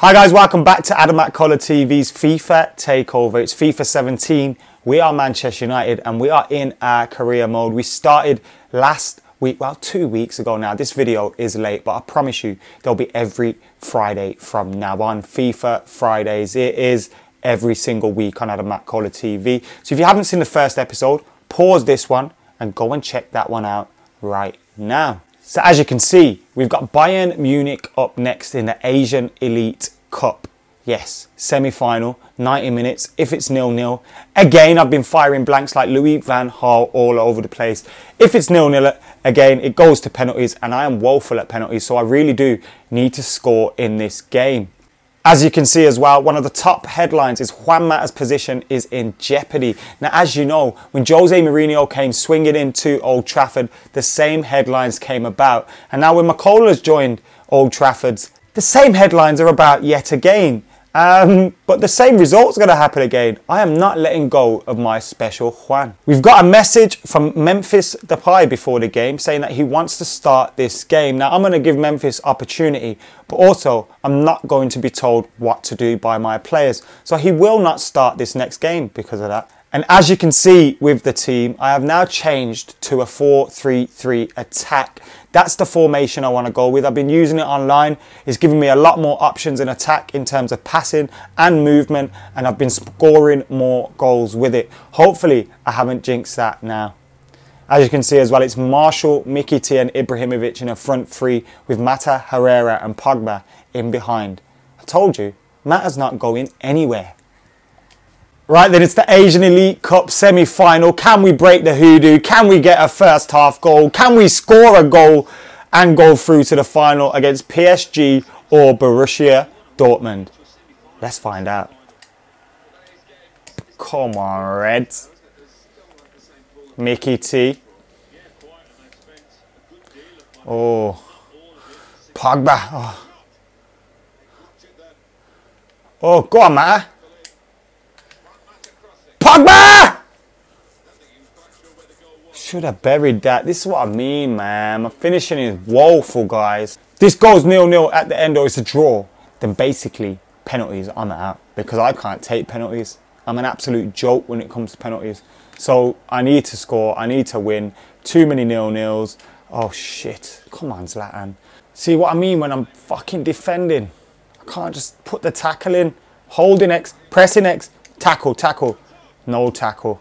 Hi guys, welcome back to Adam McKola TV's FIFA Takeover. It's FIFA 17. We are Manchester United and we are in our career mode. We started last week, well 2 weeks ago now. This video is late, but I promise you there'll be every Friday from now on. FIFA Fridays. It is every single week on Adam McKola TV. So if you haven't seen the first episode, pause this one and go and check that one out right now. So as you can see, we've got Bayern Munich up next in the Asian Elite Cup. Yes, semi-final, 90 minutes, if it's 0-0. Again, I've been firing blanks like Louis van Gaal all over the place. If it's 0-0, again, it goes to penalties, and I am woeful at penalties, so I really do need to score in this game. As you can see as well, one of the top headlines is Juan Mata's position is in jeopardy. Now, as you know, when Jose Mourinho came swinging into Old Trafford, the same headlines came about. And now when McKola's joined Old Trafford's, the same headlines are about yet again. But the same result's going to happen again. I am not letting go of my special Juan. We've got a message from Memphis Depay before the game saying that he wants to start this game. Now, I'm going to give Memphis opportunity, but also I'm not going to be told what to do by my players. So he will not start this next game because of that. And as you can see with the team, I have now changed to a 4-3-3 attack. That's the formation I want to go with. I've been using it online. It's given me a lot more options in attack in terms of passing and movement, and I've been scoring more goals with it. Hopefully, I haven't jinxed that now. As you can see as well, it's Martial, Mkhitaryan, and Ibrahimovic in a front three with Mata, Herrera and Pogba in behind. I told you, Mata's not going anywhere. Right then, it's the Asian Elite Cup semi-final. Can we break the hoodoo? Can we get a first half goal? Can we score a goal and go through to the final against PSG or Borussia Dortmund? Let's find out. Come on, Reds. Mickey T. Oh. Pogba. Oh, go on, Mata. Pogba! Should have buried that. This is what I mean, man. My finishing is woeful, guys. This goes 0-0 at the end, or it's a draw. Then basically, penalties, I'm out. Because I can't take penalties. I'm an absolute joke when it comes to penalties. So, I need to score. I need to win. Too many 0-0s. Oh, shit. Come on, Zlatan. See what I mean when I'm fucking defending? I can't just put the tackle in. Holding X. Pressing X. Tackle, tackle. No tackle.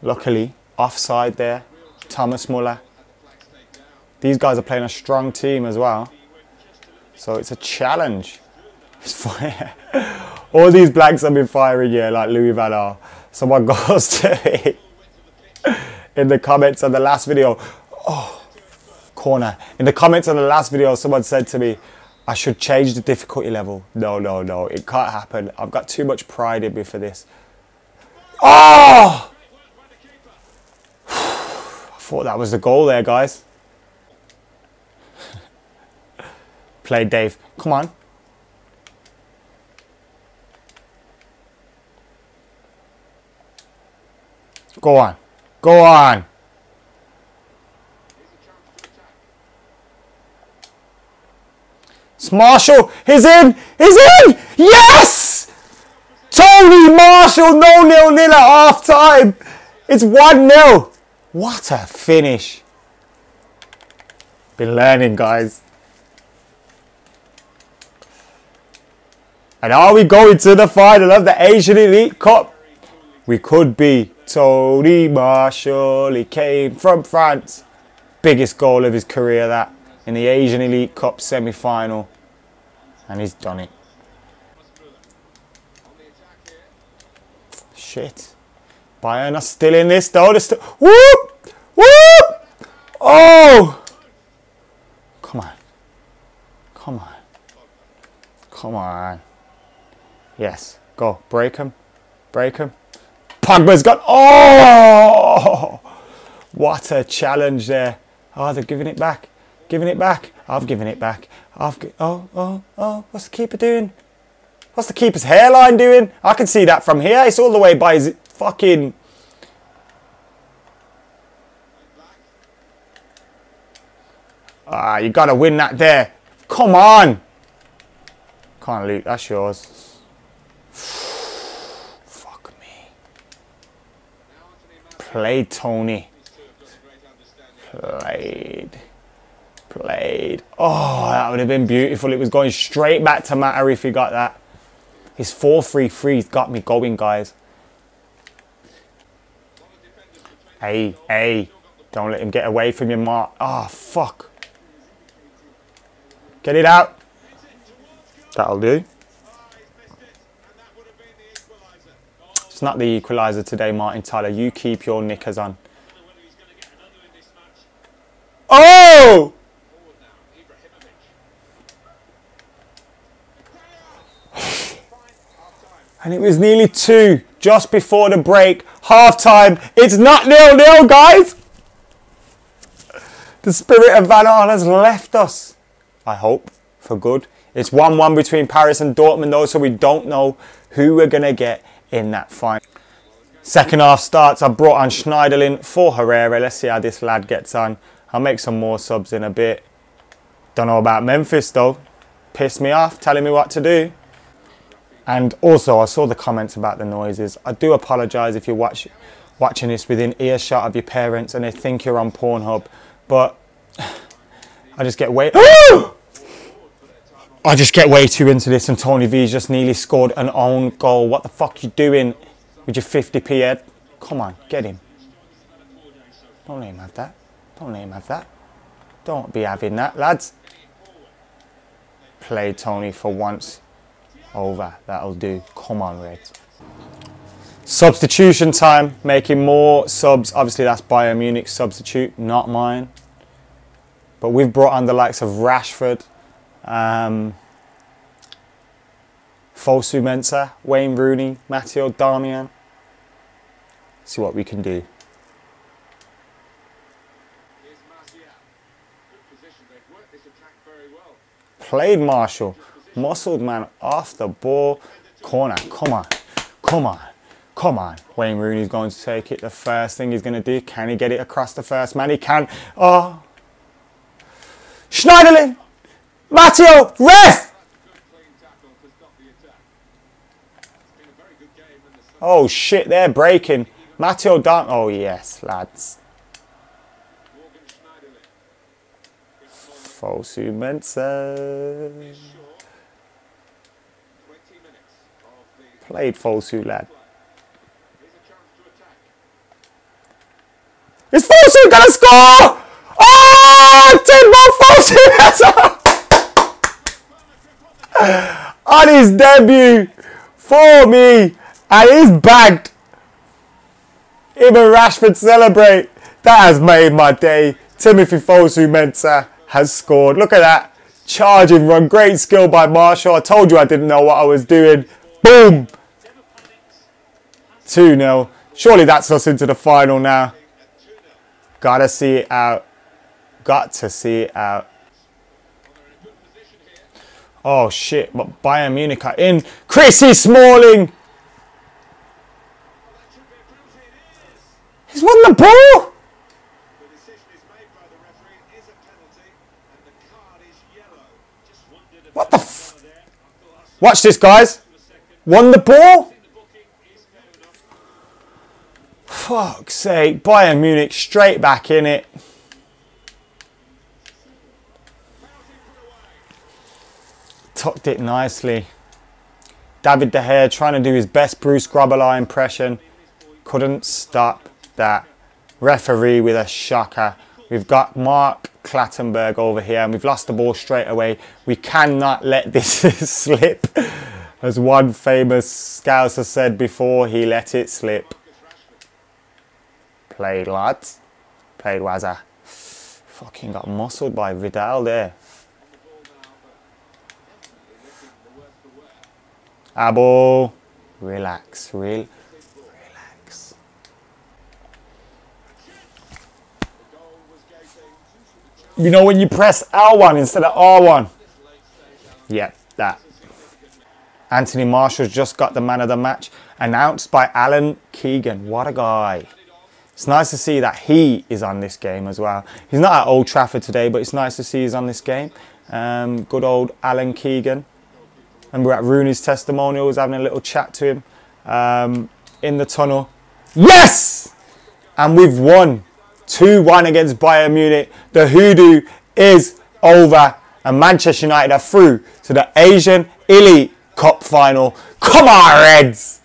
Luckily, offside there. Thomas Müller. These guys are playing a strong team as well. So it's a challenge. It's fire. All these blanks have been firing, yeah, like Louis van Gaal. Someone goes to it in the comments of the last video. Oh, corner. In the comments of the last video, someone said to me, I should change the difficulty level. No, no, no. It can't happen. I've got too much pride in me for this. Oh! I thought that was the goal there, guys. Play Dave. Come on. Go on. Go on. Martial, he's in, yes! Tony Martial, no 0-0 at half time. It's 1-0. What a finish. Been learning, guys. And are we going to the final of the Asian Elite Cup? We could be. Tony Martial, he came from France. Biggest goal of his career, that. In the Asian Elite Cup semi-final. And he's done it. Shit. Bayern are still in this though. Whoop! Whoop! Oh! Come on. Come on. Come on. Yes. Go. Break him. Break him. Pogba's gone. Oh! What a challenge there. Oh, they're giving it back. Giving it back. I've given it back. Oh, what's the keeper doing? What's the keeper's hairline doing? I can see that from here. It's all the way by his fucking... Ah, you got to win that there. Come on. Come on, Luke. That's yours. Fuck me. Played, Tony. Played. Played. Oh, that would have been beautiful. It was going straight back to Mata if he got that. His 4-3-3's got me going, guys. Hey, hey. Don't let him get away from your mark. Oh, fuck. Get it out. That'll do. It's not the equaliser today, Martin Tyler. You keep your knickers on. Oh! And it was nearly 2 just before the break. Half time. It's not 0-0, guys. The spirit of Van Gaal has left us. I hope, for good. It's 1-1 between Paris and Dortmund though, so we don't know who we're going to get in that fight. Second half starts. I brought on Schneiderlin for Herrera. Let's see how this lad gets on. I'll make some more subs in a bit. Don't know about Memphis though. Pissed me off, telling me what to do. And also, I saw the comments about the noises. I do apologise if you're watching this within earshot of your parents and they think you're on Pornhub. But I just get way... I just get way too into this, and Tony V's just nearly scored an own goal. What the fuck you doing with your 50p head? Come on, get him. Don't let him have that. Don't let him have that. Don't be having that, lads. Play Tony for once. Over. That'll do. Come on, Reds. Substitution time. Making more subs. Obviously, that's Bayern Munich substitute, not mine. But we've brought on the likes of Rashford, Fosu-Mensah, Wayne Rooney, Martial, Darmian. See what we can do. Played Martial. Muscled man off the ball. Corner. Come on. Come on. Come on, Wayne Rooney's going to take it. The first thing he's going to do, can he get it across the first man? He can. Oh. Schneiderlin! Matteo! Ref! Oh shit, they're breaking. Matteo down. Oh yes, lads. Fosu-Mensah. Played Fosu, lad. Is Fosu gonna score? Oh, Timothy Fosu-Mensah on his debut for me, and he's bagged. Him and Rashford celebrate. That has made my day. Timothy Fosu-Mensah has scored. Look at that charging run. Great skill by Martial. I told you I didn't know what I was doing. Boom. 2-0. Surely that's us into the final now. Gotta see it out. Got to see it out. Oh shit, but Bayern Munich are in. Chris Smalling! He's won the ball! What the f... Watch this, guys. Won the ball? Fuck's sake, Bayern Munich straight back in it. Tucked it nicely. David De Gea trying to do his best Bruce Grobbelaar impression. Couldn't stop that. Referee with a shocker. We've got Mark Clattenburg over here and we've lost the ball straight away. We cannot let this slip. As one famous Scouser said before, he let it slip. Played, lads. Played, Wazza. Fucking got muscled by Vidal there. Abo. Relax. Relax. You know when you press L1 instead of R1? Yeah, that. Anthony Martial's just got the man of the match. Announced by Alan Keegan. What a guy. It's nice to see that he is on this game as well. He's not at Old Trafford today, but it's nice to see he's on this game. Good old Alan Keegan. And we're at Rooney's testimonials, having a little chat to him in the tunnel. Yes! And we've won 2-1 against Bayern Munich. The hoodoo is over. And Manchester United are through to the Asian Elite Cup final. Come on, Reds!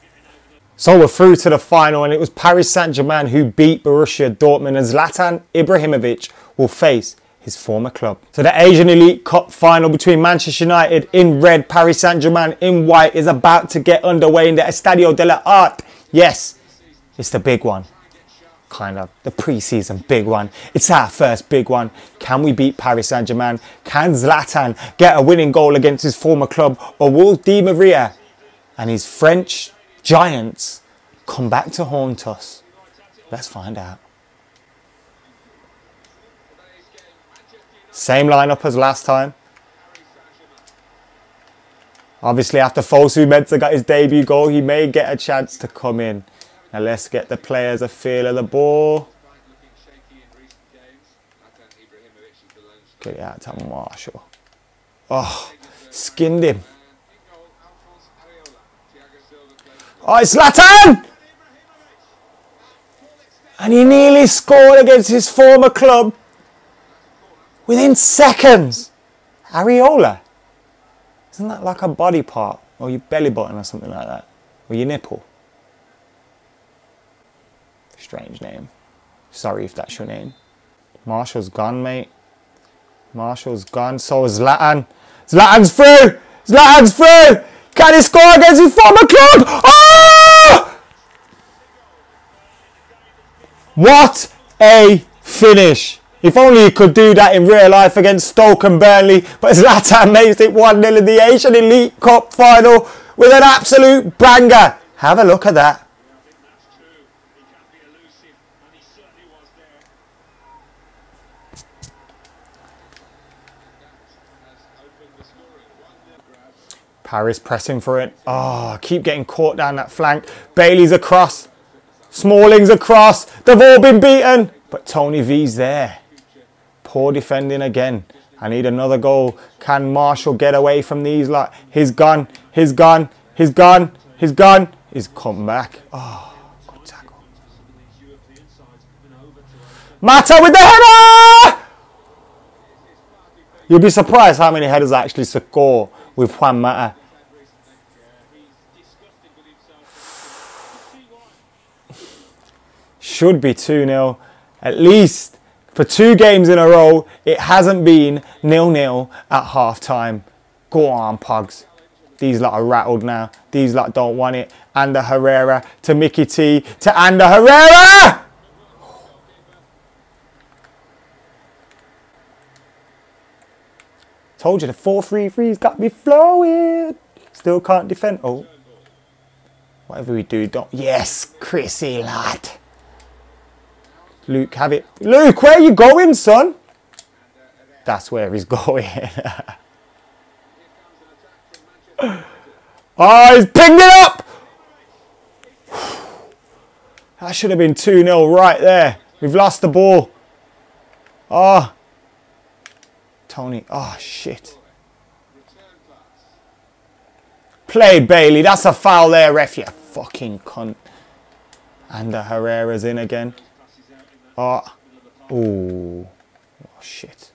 So we're through to the final, and it was Paris Saint-Germain who beat Borussia Dortmund, and Zlatan Ibrahimovic will face his former club. So the Asian Elite Cup final between Manchester United in red, Paris Saint-Germain in white, is about to get underway in the Estadio de la Arte. Yes, it's the big one. Kind of the pre-season big one. It's our first big one. Can we beat Paris Saint-Germain? Can Zlatan get a winning goal against his former club, or will Di Maria and his French giants come back to haunt us? Let's find out. Same lineup as last time. Obviously, after Fosu-Mensah got his debut goal, he may get a chance to come in. Now let's get the players a feel of the ball. Get it out to Martial. Oh, skinned him. Oh, it's Zlatan! And he nearly scored against his former club within seconds. Areola. Isn't that like a body part? Or your belly button or something like that? Or your nipple? Strange name. Sorry if that's your name. Martial's gone, mate. Martial's gone. So is Zlatan. Zlatan's through! Zlatan's through! Can he score against his former club? Oh! What a finish. If only he could do that in real life against Stoke and Burnley. But Zlatan makes it 1-0 in the Asian Elite Cup final with an absolute banger. Have a look at that. Paris pressing for it. Oh, keep getting caught down that flank. Bailey's across. Smalling's across. They've all been beaten. But Tony V's there. Poor defending again. I need another goal. Can Martial get away from these lot? He's gone. He's gone. He's gone. He's gone. He's come back. Oh, good tackle. Mata with the header! You'll be surprised how many headers I actually score with Juan Mata. Should be 2-0. At least for 2 games in a row, it hasn't been 0-0 at half time. Go on, Pogs. These lot are rattled now. These lot don't want it. Ander Herrera to Mickey T to Ander Herrera! Told you the 4-3-3's got me flowing. Still can't defend. Oh. Whatever we do, don't. Yes, Chrissy lad. Luke, have it. Luke, where are you going, son? That's where he's going. Oh, he's pinged it up. That should have been 2-0 right there. We've lost the ball. Oh. Tony. Oh, shit. Play, Bailey. That's a foul there, ref. You fucking cunt. And the Herrera's in again. Oh, ooh. Oh, shit.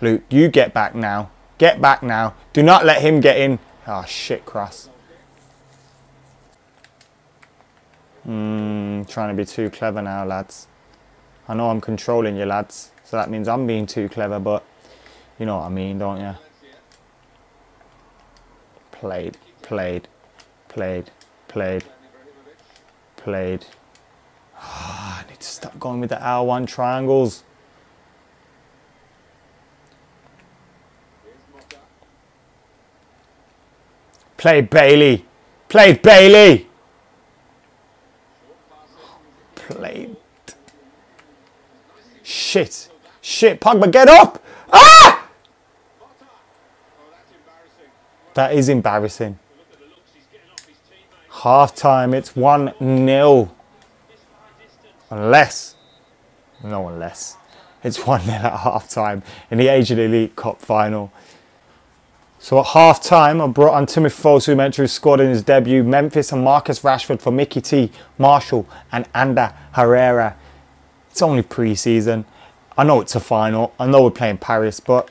Luke, you get back now. Get back now. Do not let him get in. Oh, shit, cross. Trying to be too clever now, lads. I know I'm controlling you, lads. So that means I'm being too clever, but you know what I mean, don't you? Played, played. Played, played, played. Oh, I need to stop going with the R1 triangles. Played, Bailey. Played, Bailey. Played. Shit. Shit, Pogba, get up. Ah! That is embarrassing. Half time, it's 1-0. Unless no one less. It's 1-0 at half-time in the Asian Elite Cup final. So at half-time, I brought on Timothy Fosu-Mensah, who scored in his debut, Memphis and Marcus Rashford for Mickey T, Martial and Ander Herrera. It's only pre-season. I know it's a final. I know we're playing Paris, but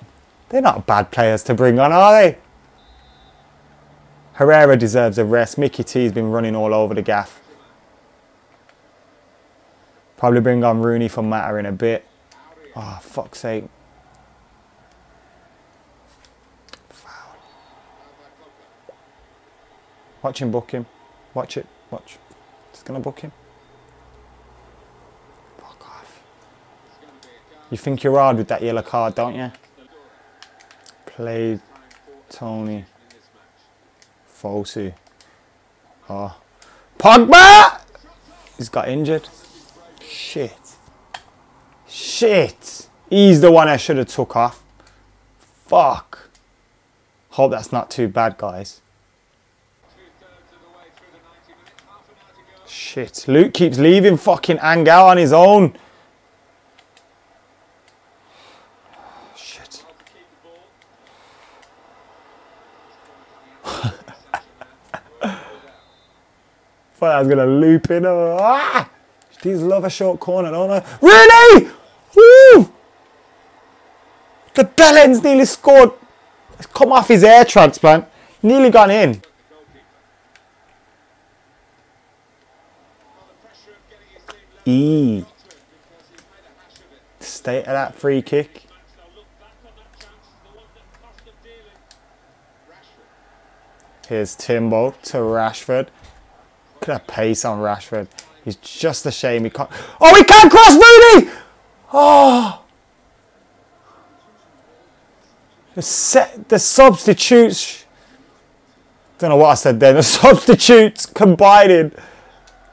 they're not bad players to bring on, are they? Herrera deserves a rest. Mickey T's been running all over the gaff. Probably bring on Rooney for Mata in a bit. Oh, fuck's sake. Foul. Watch him book him. Watch it. Watch. It's going to book him. Fuck off. You think you're hard with that yellow card, don't you? Played Tony Fosu. Oh. Pogba! He's got injured. Shit. Shit. He's the one I should have took off. Fuck. Hope that's not too bad, guys. Shit. Luke keeps leaving fucking Angal on his own. Shit. Thought I was going to loop in. Ah! These love a short corner, don't I? Really? Woo! The Bellend's nearly scored. It's come off his air transplant. Nearly gone in. E. State of that free kick. Here's Timbo to Rashford. Look at that pace on Rashford. He's just a shame he can't. Oh, he can't cross Rooney! Oh! The substitutes. Don't know what I said then. The substitutes combining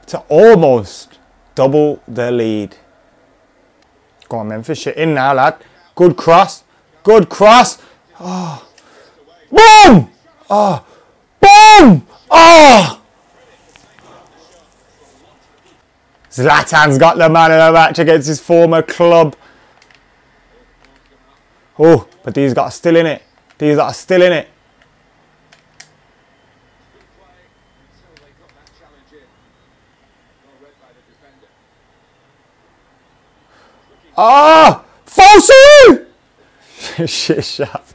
to almost double their lead. Go on, Memphis. You're in now, lad. Good cross. Good cross. Oh. Boom! Oh. Boom! Oh! Zlatan's got the man of the match against his former club. Oh, but these got still in it. These are still in it. Ah, Fosu! Shit shot.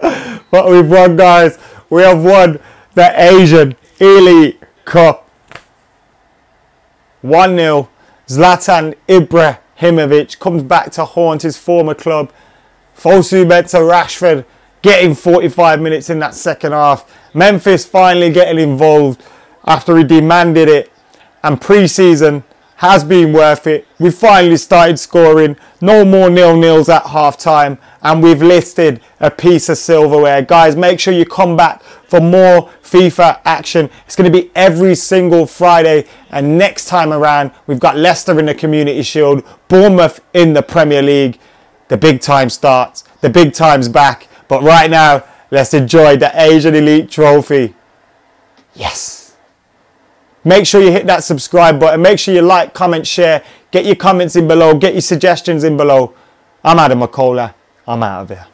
But we've won, guys. We have won the Asian Elite Cup. 1-0, Zlatan Ibrahimovic comes back to haunt his former club. Fosu-Mensah, Rashford getting 45 minutes in that second half. Memphis finally getting involved after he demanded it. And pre-season has been worth it. We finally started scoring. No more nil-nils at half-time. And we've listed a piece of silverware. Guys, make sure you come back for more FIFA action. It's going to be every single Friday. And next time around, we've got Leicester in the Community Shield, Bournemouth in the Premier League. The big time starts. The big time's back. But right now, let's enjoy the Asian Elite Trophy. Yes. Make sure you hit that subscribe button. Make sure you like, comment, share. Get your comments in below. Get your suggestions in below. I'm Adam McKola. I'm out of here.